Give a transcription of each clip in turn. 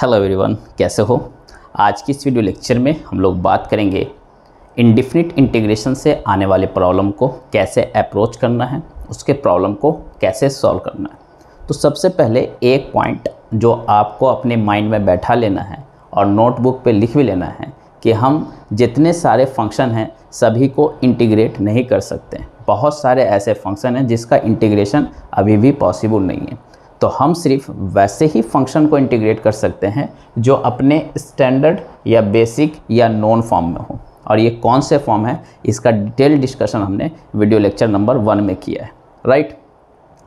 Hello everyone, कैसे हो। आज की इस वीडियो लेक्चर में हम लोग बात करेंगे इंडिफिनिट इंटीग्रेशन से आने वाले प्रॉब्लम को कैसे अप्रोच करना है, उसके प्रॉब्लम को कैसे सॉल्व करना है। तो सबसे पहले एक पॉइंट जो आपको अपने माइंड में बैठा लेना है और नोटबुक पे लिख भी लेना है कि हम जितने सारे फंक्शन हैं सभी को इंटीग्रेट नहीं कर सकते। बहुत सारे ऐसे फंक्शन हैं जिसका इंटीग्रेशन अभी भी पॉसिबल नहीं है, तो हम सिर्फ वैसे ही फंक्शन को इंटीग्रेट कर सकते हैं जो अपने स्टैंडर्ड या बेसिक या नॉन फॉर्म में हो। और ये कौन से फॉर्म है, इसका डिटेल डिस्कशन हमने वीडियो लेक्चर नंबर 1 में किया है, राइट।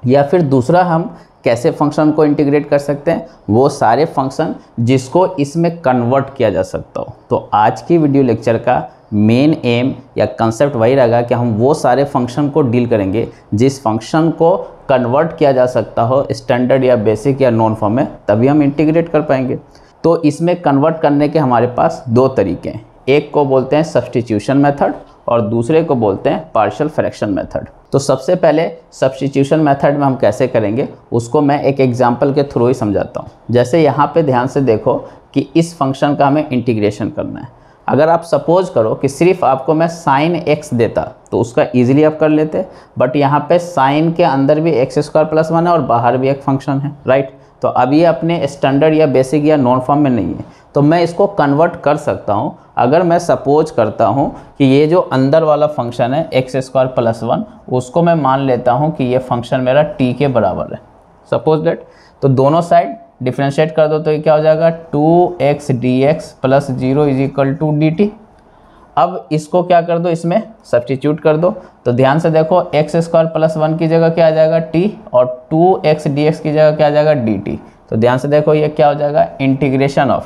या फिर दूसरा, हम कैसे फंक्शन को इंटीग्रेट कर सकते हैं, वो सारे फंक्शन जिसको इसमें कन्वर्ट किया जा सकता हो। तो आज की वीडियो लेक्चर का मेन एम या कंसेप्ट वही रहेगा कि हम वो सारे फंक्शन को डील करेंगे जिस फंक्शन को कन्वर्ट किया जा सकता हो स्टैंडर्ड या बेसिक या नॉन फॉर्म में, तभी हम इंटीग्रेट कर पाएंगे। तो इसमें कन्वर्ट करने के हमारे पास 2 तरीके हैं, एक को बोलते हैं सब्स्टिट्यूशन मेथड और दूसरे को बोलते हैं पार्शियल फ्रैक्शन मेथड। तो सबसे पहले सब्स्टिट्यूशन मेथड में हम कैसे करेंगे उसको मैं एक एग्जांपल के थ्रू ही समझाता हूँ। जैसे यहाँ पे ध्यान से देखो कि इस फंक्शन का हमें इंटीग्रेशन करना है। अगर आप सपोज करो कि सिर्फ आपको मैं साइन एक्स देता तो उसका इजीली आप कर लेते, बट यहाँ पे साइन के अंदर भी x² + 1 है और बाहर भी एक फंक्शन है, राइट। तो अब ये अपने स्टैंडर्ड या बेसिक या नॉन फॉर्म में नहीं है, तो मैं इसको कन्वर्ट कर सकता हूँ। अगर मैं सपोज करता हूँ कि ये जो अंदर वाला फंक्शन है x² + 1, उसको मैं मान लेता हूँ कि ये फंक्शन मेरा t के बराबर है, सपोज दैट। तो दोनों साइड डिफ्रेंशिएट कर दो तो ये क्या हो जाएगा, 2x dx + 0 = dt। अब इसको क्या कर दो, इसमें सब्स्टिट्यूट कर दो। तो ध्यान से देखो, x² + 1 की जगह क्या आ जाएगा t और 2x dx की जगह क्या आ जाएगा dt। तो ध्यान से देखो ये क्या हो जाएगा, इंटीग्रेशन ऑफ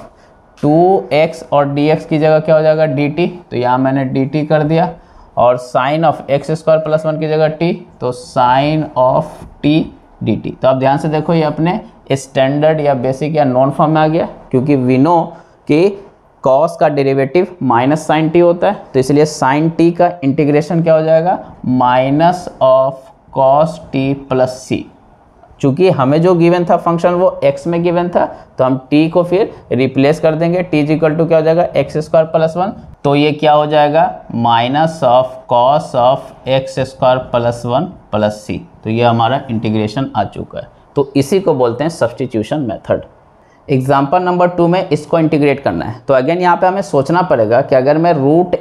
2x और dx की जगह क्या हो जाएगा dt। तो यहाँ मैंने dt कर दिया और साइन ऑफ x² + 1 की जगह t, तो साइन ऑफ t dt। तो आप ध्यान से देखो ये अपने स्टैंडर्ड या बेसिक या नॉन फॉर्म में आ गया, क्योंकि वी नो कि कॉस का डेरिवेटिव -sin t होता है, तो इसलिए sin t का इंटीग्रेशन क्या हो जाएगा, minus of cos t plus c। चूँकि हमें जो गिवन था फंक्शन वो x में गिवन था, तो हम t को फिर रिप्लेस कर देंगे, t= क्या हो जाएगा x² + 1। तो ये क्या हो जाएगा, minus of cos of x² + 1 + c। तो ये हमारा इंटीग्रेशन आ चुका है। तो इसी को बोलते हैं सब्स्टिट्यूशन मेथड। एग्जाम्पल नंबर 2 में इसको इंटीग्रेट करना है। तो अगेन यहाँ पे हमें सोचना पड़ेगा कि अगर मैं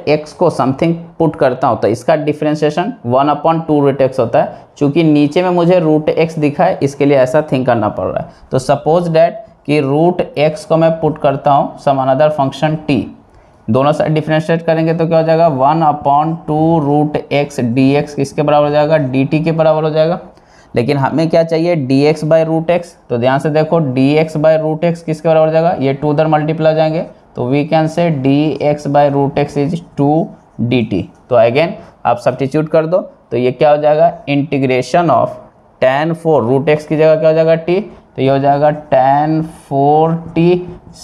√x को समथिंग पुट करता हूँ तो इसका डिफ्रेंशिएशन 1/2√x होता है। चूँकि नीचे में मुझे √x दिखा है, इसके लिए ऐसा थिंक करना पड़ रहा है। तो सपोज डैट कि √x को मैं पुट करता हूँ सम अनदर फंक्शन t, दोनों साइड डिफ्रेंशिएट करेंगे तो क्या हो जाएगा, 1/2√x dx किसके बराबर हो जाएगा, dt के बराबर हो जाएगा। लेकिन हमें क्या चाहिए, dx/√x। तो ध्यान से देखो dx/√x किसके बराबर हो जाएगा, ये 2 उधर मल्टीप्लाई हो जाएंगे, तो we can say dx/√x is 2 dt। तो अगेन आप सब्स्टिट्यूट कर दो तो ये क्या हो जाएगा, इंटीग्रेशन ऑफ tan 4√x की जगह क्या हो जाएगा t, तो ये हो जाएगा tan 4t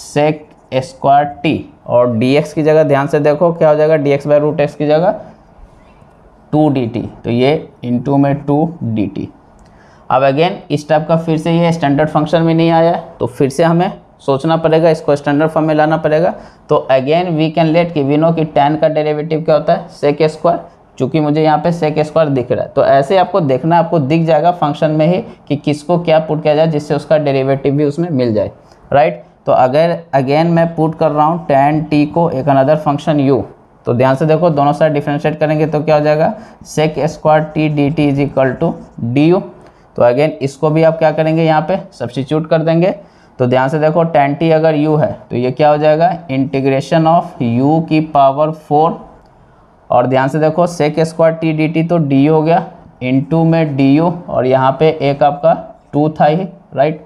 sec² t। और dx की जगह ध्यान से देखो क्या हो जाएगा, dx/√x की जगह 2 dt, तो ये इंटू में 2 dt। अब अगेन इस टाइप का फिर से ये स्टैंडर्ड फंक्शन में नहीं आया, तो फिर से हमें सोचना पड़ेगा, इसको स्टैंडर्ड फॉर्म में लाना पड़ेगा। तो अगेन वी कैन लेट कि वी नो कि tan का डेरिवेटिव क्या होता है, sec²। चूँकि मुझे यहाँ पे sec² दिख रहा है, तो ऐसे आपको देखना, आपको दिख जाएगा फंक्शन में ही कि किसको क्या पुट किया जाए जिससे उसका डेरेवेटिव भी उसमें मिल जाए, राइट। तो अगर अगेन मैं पुट कर रहा हूँ tan t को एक अनदर फंक्शन u, तो ध्यान से देखो दोनों साइड डिफ्रेंशिएट करेंगे तो क्या हो जाएगा, sec²t dt = du। तो अगेन इसको भी आप क्या करेंगे, यहाँ पे सब्स्टिट्यूट कर देंगे। तो ध्यान से देखो tan t अगर u है तो ये क्या हो जाएगा, इंटीग्रेशन ऑफ u⁴। और ध्यान से देखो sec²t dt तो du हो गया, इंटू में du, और यहाँ पे एक आपका 2 था ही, राइट।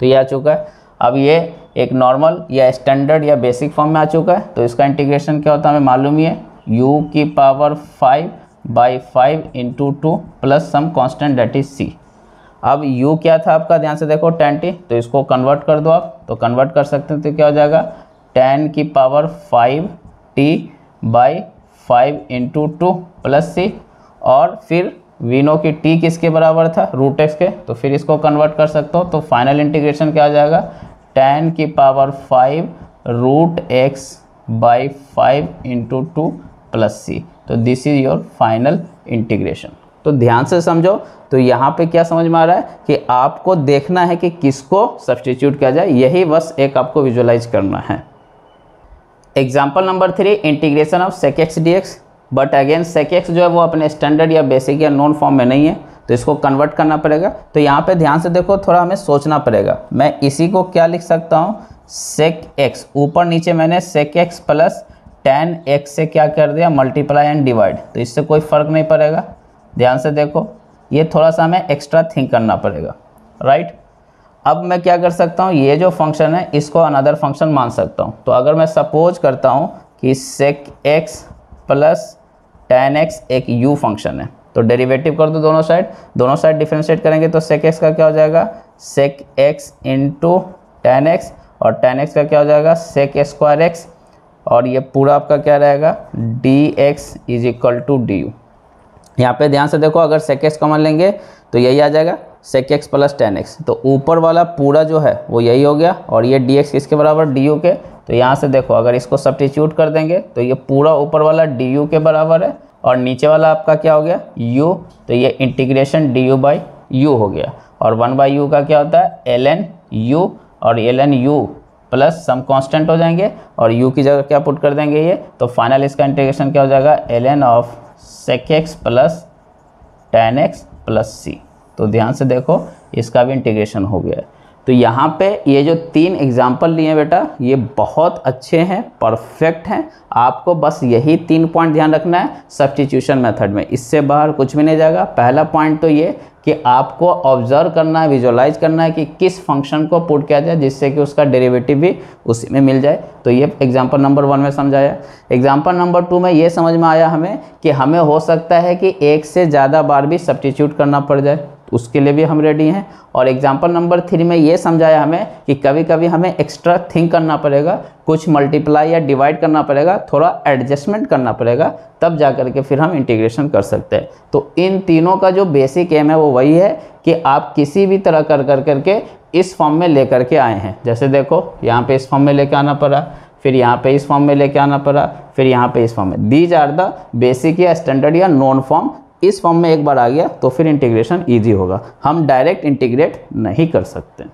तो ये आ चुका है। अब ये एक नॉर्मल या स्टैंडर्ड या बेसिक फॉर्म में आ चुका है, तो इसका इंटीग्रेशन क्या होता है हमें मालूम ही है, u⁴/5 × 2 plus some constant that is c। अब u क्या था आपका, ध्यान से देखो tan t, तो इसको कन्वर्ट कर दो आप, तो कन्वर्ट कर सकते हैं तो क्या हो जाएगा, tan5t/5 × 2 प्लस c। और फिर वी नो कि t किसके बराबर था, √x के, तो फिर इसको कन्वर्ट कर सकते हो, तो फाइनल इंटीग्रेशन क्या आ जाएगा, 10 की power 5 root x by 5 into 2 plus c. तो this is your final integration. तो ध्यान से समझो। तो यहाँ पे क्या समझ में आ रहा है कि आपको देखना है कि किसको सब्सटीट्यूट किया जाए, यही बस एक आपको विजुअलाइज करना है। Example number 3, integration of sec x dx। But again sec x जो है वो अपने स्टैंडर्ड या बेसिक या नॉन फॉर्म में नहीं है, तो इसको कन्वर्ट करना पड़ेगा। तो यहाँ पे ध्यान से देखो, थोड़ा हमें सोचना पड़ेगा। मैं इसी को क्या लिख सकता हूँ, sec x, ऊपर नीचे मैंने sec x plus tan x से क्या कर दिया, मल्टीप्लाई एंड डिवाइड। तो इससे कोई फ़र्क नहीं पड़ेगा। ध्यान से देखो, ये थोड़ा सा हमें एक्स्ट्रा थिंक करना पड़ेगा, राइट। अब मैं क्या कर सकता हूँ, ये जो फंक्शन है इसको अनदर फंक्शन मान सकता हूँ। तो अगर मैं सपोज करता हूँ कि sec x plus tan x एक u फंक्शन है, तो डेरिवेटिव कर दो दोनों साइड, डिफ्रेंशिएट करेंगे तो sec x का क्या हो जाएगा, sec x into tan x, और tan x का क्या हो जाएगा, sec स्क्वायर एक्स, और ये पूरा आपका क्या रहेगा, dx is equal to d u. यहाँ पर ध्यान से देखो, अगर sec x कॉमन लेंगे तो यही आ जाएगा sec x plus tan x। तो ऊपर वाला पूरा जो है वो यही हो गया, और ये dx किसके बराबर, du के। तो यहाँ से देखो, अगर इसको सब्स्टिट्यूट कर देंगे तो ये पूरा ऊपर वाला du के बराबर है, और नीचे वाला आपका क्या हो गया, u। तो ये इंटीग्रेशन du बाई u हो गया, और 1 बाई u का क्या होता है, ln u, और ln u plus some constant हो जाएंगे, और u की जगह क्या पुट कर देंगे ये। तो फाइनल इसका इंटीग्रेशन क्या हो जाएगा, ln of sec x plus tan x plus c। तो ध्यान से देखो, इसका भी इंटीग्रेशन हो गया है। तो यहाँ पे ये जो 3 एग्जाम्पल लिए बेटा, ये बहुत अच्छे हैं, परफेक्ट हैं। आपको बस यही 3 पॉइंट ध्यान रखना है सब्स्टिट्यूशन मेथड में, इससे बाहर कुछ भी नहीं जाएगा। पहला पॉइंट तो ये कि आपको ऑब्जर्व करना है, विजुअलाइज करना है कि किस फंक्शन को पुट किया जाए जिससे कि उसका डेरिवेटिव भी उसी में मिल जाए। तो ये एग्जाम्पल नंबर 1 में समझाया। एग्जाम्पल नंबर 2 में ये समझ में आया हमें कि हमें हो सकता है कि 1 से ज़्यादा बार भी सब्स्टिट्यूट करना पड़ जाए, उसके लिए भी हम रेडी हैं। और एग्जाम्पल नंबर 3 में ये समझाया हमें कि कभी कभी हमें एक्स्ट्रा थिंक करना पड़ेगा, कुछ मल्टीप्लाई या डिवाइड करना पड़ेगा, थोड़ा एडजस्टमेंट करना पड़ेगा, तब जा कर के फिर हम इंटीग्रेशन कर सकते हैं। तो इन तीनों का जो बेसिक एम है वो वही है कि आप किसी भी तरह कर करके इस फॉर्म में ले करके आए हैं। जैसे देखो, यहाँ पर इस फॉर्म में ले कर आना पड़ा, फिर यहाँ पे इस फॉर्म में ले कर आना पड़ा, फिर यहाँ पर इस फॉर्म में। दीज आर द बेसिक या स्टैंडर्ड या नॉन फॉर्म। इस फॉर्म में एक बार आ गया तो फिर इंटीग्रेशन इजी होगा, हम डायरेक्ट इंटीग्रेट नहीं कर सकते।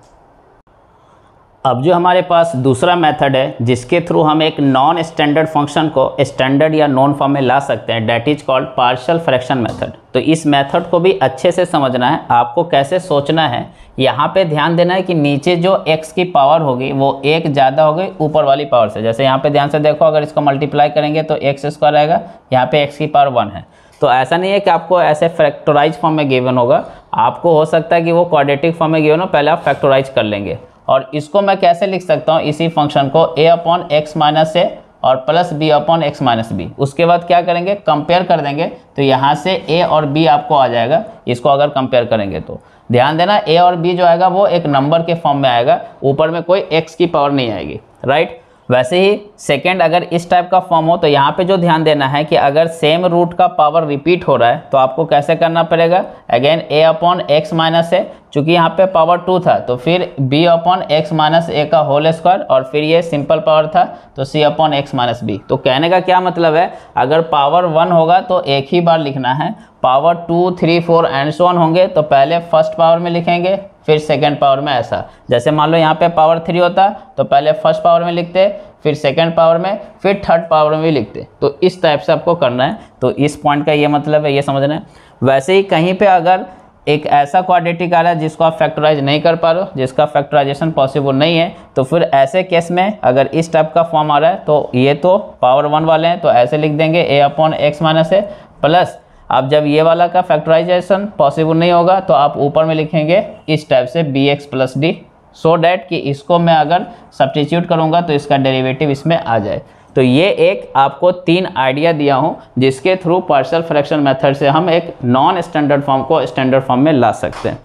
अब जो हमारे पास दूसरा मेथड है जिसके थ्रू हम एक नॉन स्टैंडर्ड फंक्शन को स्टैंडर्ड या नॉन फॉर्म में ला सकते हैं, that is called partial fraction method. तो इस मेथड को भी अच्छे से समझना है, आपको कैसे सोचना है। यहाँ पे ध्यान देना है कि नीचे जो x की पावर होगी वो 1 ज़्यादा होगी ऊपर वाली पावर से। जैसे यहाँ पे ध्यान से देखो, अगर इसको मल्टीप्लाई करेंगे तो एक्स स्क्वायर आएगा, यहाँ पे x की पावर 1 है। तो ऐसा नहीं है कि आपको ऐसे फैक्टोराइज फॉर्म में गिवन होगा, आपको हो सकता है कि वो क्वाड्रेटिक फॉर्म में गिवन हो, पहले आप फैक्टोराइज कर लेंगे। और इसको मैं कैसे लिख सकता हूँ, इसी फंक्शन को a upon x minus a और plus b upon x minus b. उसके बाद क्या करेंगे, कंपेयर कर देंगे। तो यहाँ से a और b आपको आ जाएगा, इसको अगर कंपेयर करेंगे तो ध्यान देना a और b जो आएगा वो एक नंबर के फॉर्म में आएगा, ऊपर में कोई x की पावर नहीं आएगी, राइट। वैसे ही सेकेंड अगर इस टाइप का फॉर्म हो तो यहाँ पे जो ध्यान देना है कि अगर सेम रूट का पावर रिपीट हो रहा है तो आपको कैसे करना पड़ेगा, again a upon x minus a, चूँकि यहाँ पे पावर 2 था तो फिर b upon x minus a का होल स्क्वायर, और फिर ये सिंपल पावर था तो c upon x minus b. तो कहने का क्या मतलब है, अगर पावर 1 होगा तो एक ही बार लिखना है, पावर 2, 3, 4 एंड सो ऑन होंगे तो पहले फर्स्ट पावर में लिखेंगे फिर सेकेंड पावर में। ऐसा जैसे मान लो यहाँ पे पावर 3 होता तो पहले फर्स्ट पावर में लिखते, फिर सेकेंड पावर में, फिर थर्ड पावर में भी लिखते। तो इस टाइप से आपको करना है। तो इस पॉइंट का ये मतलब है, ये समझना है। वैसे ही कहीं पे अगर एक ऐसा क्वाड्रेटिक आ रहा है जिसको आप फैक्टराइज नहीं कर पा रहे हो, जिसका फैक्टराइजेशन पॉसिबल नहीं है, तो फिर ऐसे केस में अगर इस टाइप का फॉर्म आ रहा है तो ये तो पावर 1 वाले हैं तो ऐसे लिख देंगे a upon x minus a plus, अब जब ये वाला का फैक्टराइजेशन पॉसिबल नहीं होगा तो आप ऊपर में लिखेंगे इस टाइप से b x plus d, so that कि इसको मैं अगर सब्स्टिट्यूट करूँगा तो इसका डेरिवेटिव इसमें आ जाए। तो ये एक आपको 3 आइडिया दिया हूँ जिसके थ्रू पार्शियल फ्रैक्शन मेथड से हम एक नॉन स्टैंडर्ड फॉर्म को स्टैंडर्ड फॉर्म में ला सकते हैं।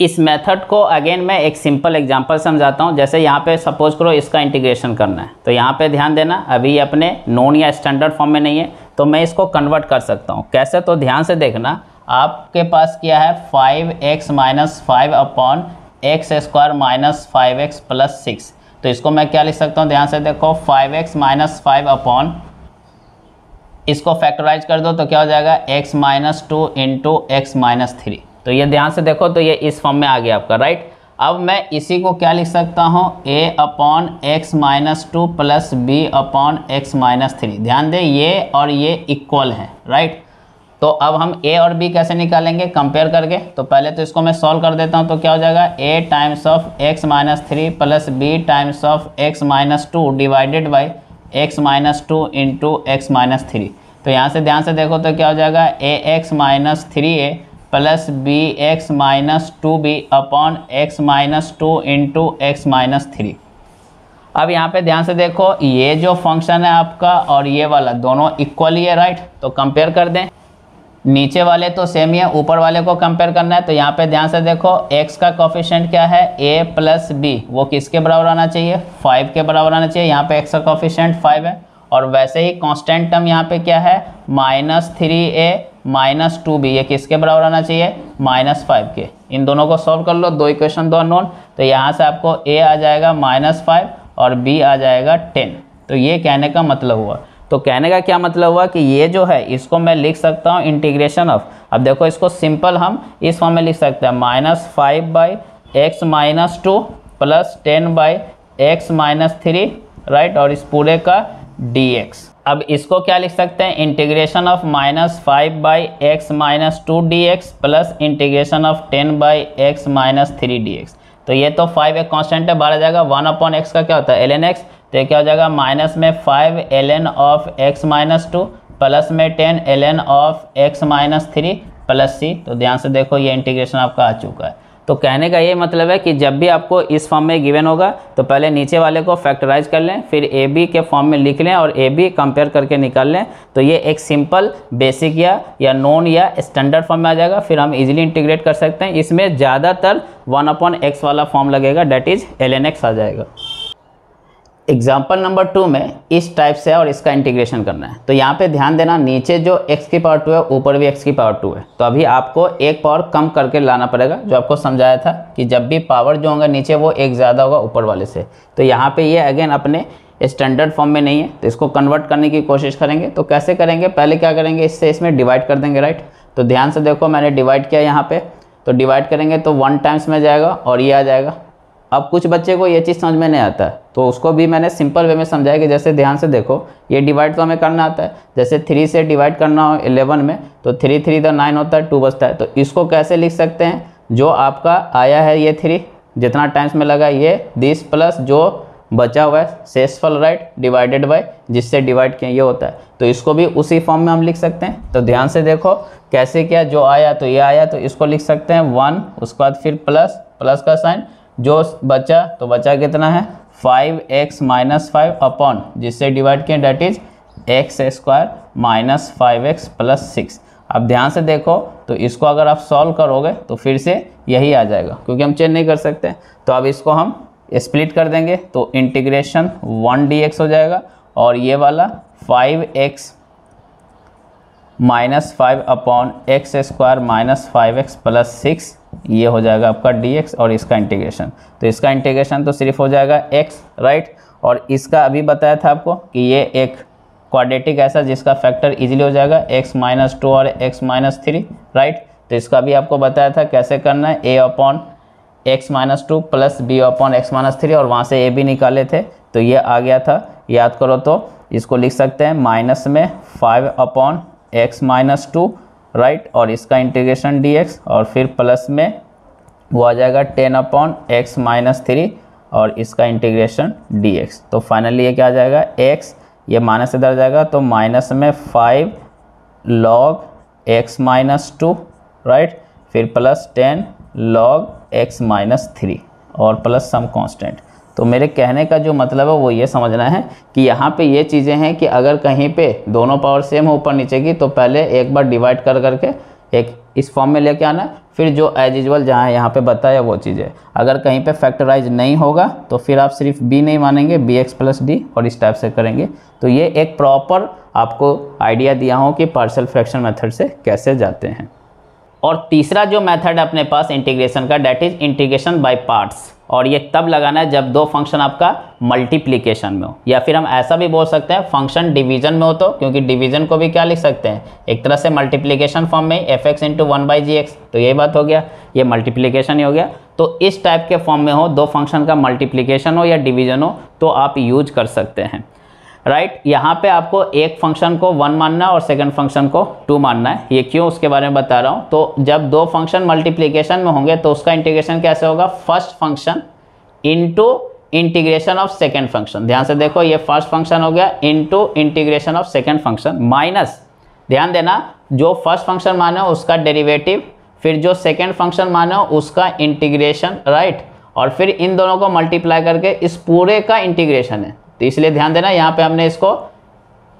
इस मेथड को अगेन मैं एक सिंपल एग्जांपल समझाता हूँ। जैसे यहाँ पे सपोज करो इसका इंटीग्रेशन करना है, तो यहाँ पे ध्यान देना अभी अपने नॉन या स्टैंडर्ड फॉर्म में नहीं है, तो मैं इसको कन्वर्ट कर सकता हूँ। कैसे, तो ध्यान से देखना, आपके पास क्या है 5x minus 5 upon x square minus 5x plus 6। तो इसको मैं क्या लिख सकता हूँ, ध्यान से देखो, 5x माइनस 5 अपॉन, इसको फैक्टराइज कर दो तो क्या हो जाएगा x minus 2 into x minus 3। तो ये ध्यान से देखो, तो ये इस फॉर्म में आ गया आपका, राइट। अब मैं इसी को क्या लिख सकता हूँ, a upon x minus 2 plus b upon x minus 3। ध्यान दें ये और ये इक्वल हैं, राइट। तो अब हम a और b कैसे निकालेंगे, कंपेयर करके। तो पहले तो इसको मैं सॉल्व कर देता हूँ, तो क्या हो जाएगा a times of x minus 3 plus b times of x minus 2 divided by x minus 2 into x minus 3। तो यहाँ से ध्यान से देखो तो क्या हो जाएगा a x minus 3a plus b x minus 2b upon x minus 2 into x minus 3। अब यहाँ पे ध्यान से देखो, ये जो फंक्शन है आपका और ये वाला दोनों इक्वल ही है, राइट। तो कंपेयर कर दें, नीचे वाले तो सेम ही है, ऊपर वाले को कंपेयर करना है। तो यहाँ पे ध्यान से देखो, x का कोफिशिएंट क्या है, a प्लस बी, वो किसके बराबर आना चाहिए, 5 के बराबर आना चाहिए। यहाँ पे x का कोफिशिएंट 5 है, और वैसे ही कांस्टेंट टर्म यहाँ पे क्या है, माइनस 3a माइनस 2b, ये किसके बराबर आना चाहिए, माइनस 5 के। इन दोनों को सॉल्व कर लो, दो इक्वेशन दो अननोन। तो यहाँ से आपको a आ जाएगा माइनस 5 और b आ जाएगा 10। तो ये कहने का मतलब हुआ, तो कहने का क्या मतलब हुआ कि ये जो है इसको मैं लिख सकता हूँ इंटीग्रेशन ऑफ, अब देखो इसको सिंपल हम इस फॉर्म में लिख सकते हैं, minus 5 by x minus 2 plus 10 by x minus 3, right, और इस पूरे का dx। अब इसको क्या लिख सकते हैं, integration of minus 5 by x minus 2 dx plus integration of 10 by x minus 3 dx। तो ये तो 5 एक कॉन्स्टेंट है, बाहर जाएगा 1 अपॉन एक्स का क्या होता है, ln x। तो क्या हो जाएगा, माइनस में 5 ln of x minus 2 plus में 10 ln of x minus 3 plus c. तो ध्यान से देखो ये इंटीग्रेशन आपका आ चुका है। तो कहने का ये मतलब है कि जब भी आपको इस फॉर्म में गिवन होगा तो पहले नीचे वाले को फैक्टराइज कर लें, फिर ए बी के फॉर्म में लिख लें और ए बी कंपेयर करके निकाल लें। तो ये एक सिंपल बेसिक या नॉन या स्टैंडर्ड फॉर्म में आ जाएगा, फिर हम इजीली इंटीग्रेट कर सकते हैं। इसमें ज़्यादातर 1/x वाला फॉर्म लगेगा, डेट इज़ ln x आ जाएगा। एग्जाम्पल नंबर 2 में इस टाइप से और इसका इंटीग्रेशन करना है। तो यहाँ पे ध्यान देना, नीचे जो x की पावर 2 है ऊपर भी x की पावर 2 है, तो अभी आपको एक पावर कम करके लाना पड़ेगा। जो आपको समझाया था कि जब भी पावर जो होगा नीचे वो एक ज़्यादा होगा ऊपर वाले से। तो यहाँ पे ये अगेन अपने स्टैंडर्ड फॉर्म में नहीं है, तो इसको कन्वर्ट करने की कोशिश करेंगे। तो कैसे करेंगे, पहले क्या करेंगे, इससे इसमें डिवाइड कर देंगे, राइट। तो ध्यान से देखो मैंने डिवाइड किया यहाँ पर, तो डिवाइड करेंगे तो 1 टाइम्स में जाएगा और ये आ जाएगा। अब कुछ बच्चे को ये चीज़ समझ में नहीं आता है, तो उसको भी मैंने सिंपल वे में समझाया कि जैसे ध्यान से देखो, ये डिवाइड तो हमें करना आता है, जैसे 3 से डिवाइड करना हो 11 में, तो 3 3 * 9 होता है, 2 बचता है। तो इसको कैसे लिख सकते हैं, जो आपका आया है ये 3 जितना टाइम्स में लगा ये 10 प्लस जो बचा हुआ है शेषफल, राइट, डिवाइडेड बाय जिससे डिवाइड किया ये होता है। तो इसको भी उसी फॉर्म में हम लिख सकते हैं। तो ध्यान से देखो कैसे क्या, जो आया तो ये आया, तो इसको लिख सकते हैं 1, उसके बाद फिर प्लस, प्लस का साइन, जो बचा तो बचा कितना है 5x माइनस 5 अपॉन जिससे डिवाइड किया that is x² minus 5x plus 6। अब ध्यान से देखो, तो इसको अगर आप सॉल्व करोगे तो फिर से यही आ जाएगा, क्योंकि हम चेंज नहीं कर सकते। तो अब इसको हम स्प्लिट कर देंगे, तो इंटीग्रेशन 1 dx हो जाएगा और ये वाला 5x minus 5 upon x² minus 5x plus 6, ये हो जाएगा आपका dx और इसका इंटीग्रेशन। तो इसका इंटीग्रेशन तो सिर्फ हो जाएगा x, राइट। और इसका अभी बताया था आपको कि ये एक क्वाड्रेटिक ऐसा जिसका फैक्टर इजीली हो जाएगा x माइनस 2 और x माइनस 3, राइट। तो इसका भी आपको बताया था कैसे करना है, a upon x minus 2 plus b upon x minus 3, और वहाँ से a भी निकाले थे। तो ये आ गया था, याद करो, तो इसको लिख सकते हैं माइनस में 5 अपॉन एक्स माइनस 2, राइट, और इसका इंटीग्रेशन dx, और फिर प्लस में वो आ जाएगा 10 अपॉन एक्स माइनस 3 और इसका इंटीग्रेशन dx। तो फाइनली ये क्या आ जाएगा x, ये माइनस इधर जाएगा तो माइनस में 5 लॉग एक्स माइनस 2, राइट, फिर प्लस 10 लॉग एक्स माइनस 3 और प्लस सम कांस्टेंट। तो मेरे कहने का जो मतलब है वो ये समझना है कि यहाँ पे ये चीज़ें हैं कि अगर कहीं पे दोनों पावर सेम हो ऊपर नीचे की, तो पहले एक बार डिवाइड कर करके एक इस फॉर्म में लेके आना, फिर जो एज यूजुअल जहाँ यहाँ पे बताया वो चीज़ें। अगर कहीं पे फैक्टराइज नहीं होगा तो फिर आप सिर्फ b नहीं मानेंगे, bx प्लस d और इस टाइप से करेंगे। तो ये एक प्रॉपर आपको आइडिया दिया हो कि पार्शियल फ्रैक्शन मेथड से कैसे जाते हैं। और तीसरा जो मेथड है अपने पास इंटीग्रेशन का, that is integration by parts. और ये तब लगाना है जब दो फंक्शन आपका मल्टीप्लिकेशन में हो, या फिर हम ऐसा भी बोल सकते हैं फंक्शन डिवीजन में हो तो, क्योंकि डिवीजन को भी क्या लिख सकते हैं एक तरह से मल्टीप्लिकेशन फॉर्म में, एफ एक्स इंटू 1/gx, तो यही बात हो गया, ये मल्टीप्लिकेशन ही हो गया। तो इस टाइप के फॉर्म में हो, दो फंक्शन का मल्टीप्लिकेशन हो या डिवीजन हो, तो आप यूज कर सकते हैं। राइट, यहाँ पे आपको एक फंक्शन को 1 मानना है और सेकंड फंक्शन को 2 मानना है। ये क्यों, उसके बारे में बता रहा हूँ। तो जब दो फंक्शन मल्टीप्लिकेशन में होंगे तो उसका इंटीग्रेशन कैसे होगा, first function into integration of second function. ध्यान से देखो, ये फर्स्ट फंक्शन हो गया into integration of second function minus, ध्यान देना, जो फर्स्ट फंक्शन मानो उसका डेरिवेटिव, फिर जो सेकेंड फंक्शन मानो उसका इंटीग्रेशन, राइट, और फिर इन दोनों को मल्टीप्लाई करके इस पूरे का इंटीग्रेशन है। तो इसलिए ध्यान देना, यहाँ पे हमने इसको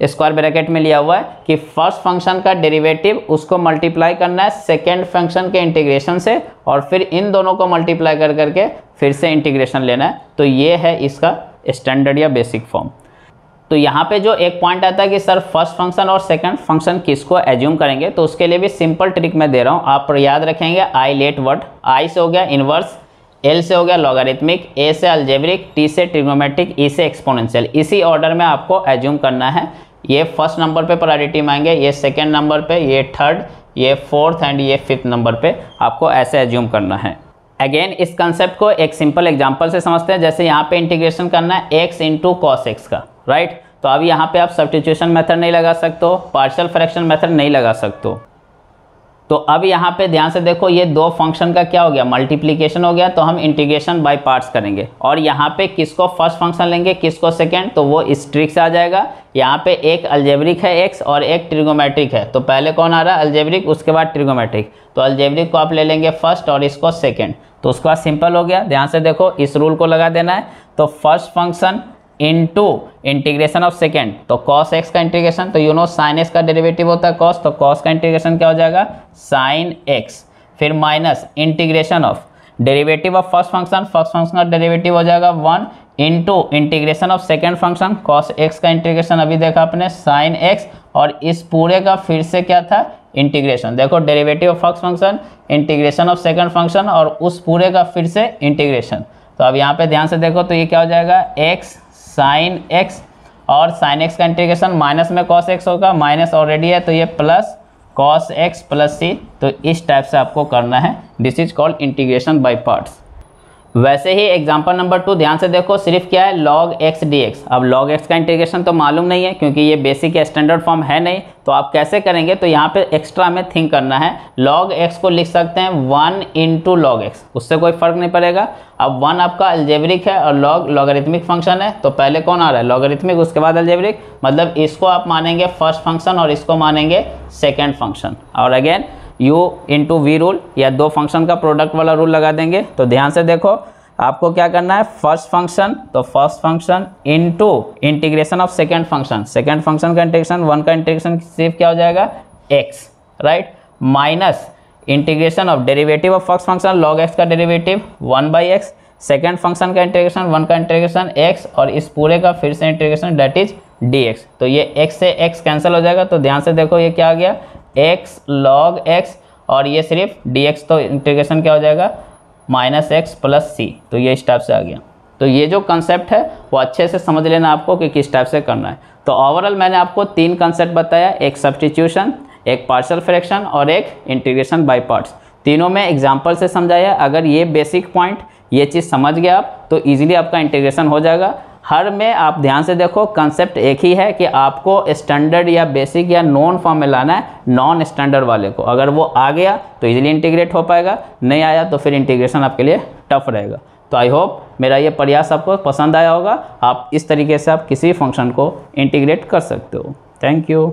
स्क्वायर ब्रैकेट में लिया हुआ है कि फर्स्ट फंक्शन का डेरिवेटिव उसको मल्टीप्लाई करना है सेकेंड फंक्शन के इंटीग्रेशन से, और फिर इन दोनों को मल्टीप्लाई कर करके फिर से इंटीग्रेशन लेना है। तो ये है इसका स्टैंडर्ड या बेसिक फॉर्म। तो यहाँ पे जो एक पॉइंट आता है कि सर फर्स्ट फंक्शन और सेकंड फंक्शन किसको एज्यूम करेंगे, तो उसके लिए भी सिंपल ट्रिक मैं दे रहा हूँ, आप याद रखेंगे आई लेट वर्ड। आई से हो गया इन्वर्स, एल से हो गया लॉगरिथमिक, ए से अल्जेब्रिक, टी से ट्रिग्नोमेट्रिक, ई से एक्सपोनेंशियल। इसी ऑर्डर में आपको एज्यूम करना है। ये फर्स्ट नंबर पे प्रायोरिटी मांगे, ये सेकंड नंबर पे, ये थर्ड, ये फोर्थ एंड ये फिफ्थ नंबर पे आपको ऐसे एज्यूम करना है। अगेन इस कंसेप्ट को एक सिंपल एग्जांपल से समझते हैं। जैसे यहाँ पे इंटीग्रेशन करना है एक्स इंटू कॉस एक्स का, राइट, तो अब यहाँ पे आप सब्स्टिट्यूशन मेथड नहीं लगा सकते हो, पार्शियल फ्रैक्शन मेथड नहीं लगा सकते हो। तो अब यहाँ पे ध्यान से देखो, ये दो फंक्शन का क्या हो गया, मल्टीप्लिकेशन हो गया, तो हम इंटीग्रेशन बाय पार्ट्स करेंगे। और यहाँ पे किसको फर्स्ट फंक्शन लेंगे, किसको सेकंड, तो वो इस ट्रिक से आ जाएगा। यहाँ पे एक अल्जेब्रिक है एक्स और एक ट्रिगोमेट्रिक है, तो पहले कौन आ रहा है, अल्जेब्रिक, उसके बाद ट्रिगोमेट्रिक। तो अल्जेब्रिक को आप ले लेंगे फर्स्ट और इसको सेकेंड, तो उसका सिंपल हो गया। ध्यान से देखो, इस रूल को लगा देना है। तो first function into integration of second, तो कॉस एक्स का इंटीग्रेशन, तो यू नो साइन एक्स का डेरिवेटिव होता है कॉस, तो कॉस का इंटीग्रेशन क्या हो जाएगा, साइन एक्स, फिर minus integration of derivative of first function, first function का डेरिवेटिव हो जाएगा one, into integration of second function, cos x का इंटीग्रेशन अभी देखा आपने, साइन एक्स, और इस पूरे का फिर से क्या था, इंटीग्रेशन। देखो, derivative of first function, integration of second function, और उस पूरे का फिर से इंटीग्रेशन। तो अब यहाँ पे ध्यान से देखो, तो ये क्या हो जाएगा, एक्स साइन एक्स, और साइन एक्स का इंटीग्रेशन माइनस में कॉस एक्स होगा, माइनस ऑलरेडी है, तो ये plus cos x plus c. तो इस टाइप से आपको करना है, this is called integration by parts. वैसे ही एग्जांपल नंबर 2 ध्यान से देखो, सिर्फ क्या है, लॉग एक्स डी एक्स। अब लॉग एक्स का इंटीग्रेशन तो मालूम नहीं है क्योंकि ये बेसिक स्टैंडर्ड फॉर्म है नहीं, तो आप कैसे करेंगे, तो यहाँ पे एक्स्ट्रा में थिंक करना है। लॉग एक्स को लिख सकते हैं 1 इंटू लॉग एक्स, उससे कोई फर्क नहीं पड़ेगा। अब 1 आपका अल्जेब्रिक है और लॉग लॉगरिथमिक फंक्शन है, तो पहले कौन आ रहा है, लॉगरिथमिक, उसके बाद अल्जेब्रिक, मतलब इसको आप मानेंगे फर्स्ट फंक्शन और इसको मानेंगे सेकेंड फंक्शन। और again u into v rule, या दो फंक्शन का प्रोडक्ट वाला रूल लगा देंगे। तो ध्यान से देखो, आपको क्या करना है, फर्स्ट फंक्शन, तो first function into integration of second function, second function का इंटीग्रेशन, वन का इंटीग्रेशन सिर्फ क्या हो जाएगा, x, right, minus integration of derivative of first function, log x का डेरिवेटिव 1/x, सेकेंड फंक्शन का इंटीग्रेशन, वन का इंटीग्रेशन x, और इस पूरे का फिर से इंटीग्रेशन, डेट इज dx। तो ये x से x कैंसिल हो जाएगा। तो ध्यान से देखो, ये क्या आ गया, x log x, और ये सिर्फ dx, तो इंटीग्रेशन क्या हो जाएगा, माइनस एक्स प्लस सी। तो ये इस टाइप से आ गया। तो ये जो कंसेप्ट है वो अच्छे से समझ लेना आपको कि किस टाइप से करना है। तो ओवरऑल मैंने आपको 3 कंसेप्ट बताया, एक सब्स्टिट्यूशन, एक पार्शियल फ्रैक्शन और एक इंटीग्रेशन बाय पार्ट्स। तीनों में एग्जाम्पल से समझाया। अगर ये बेसिक पॉइंट, ये चीज़ समझ गए आप, तो ईजिली आपका इंटीग्रेशन हो जाएगा। हर में आप ध्यान से देखो, कंसेप्ट एक ही है कि आपको स्टैंडर्ड या बेसिक या नॉन फॉर्म में लाना है नॉन स्टैंडर्ड वाले को। अगर वो आ गया तो इजीली इंटीग्रेट हो पाएगा, नहीं आया तो फिर इंटीग्रेशन आपके लिए टफ रहेगा। तो आई होप मेरा ये प्रयास आपको पसंद आया होगा। आप इस तरीके से आप किसी फंक्शन को इंटीग्रेट कर सकते हो। Thank you.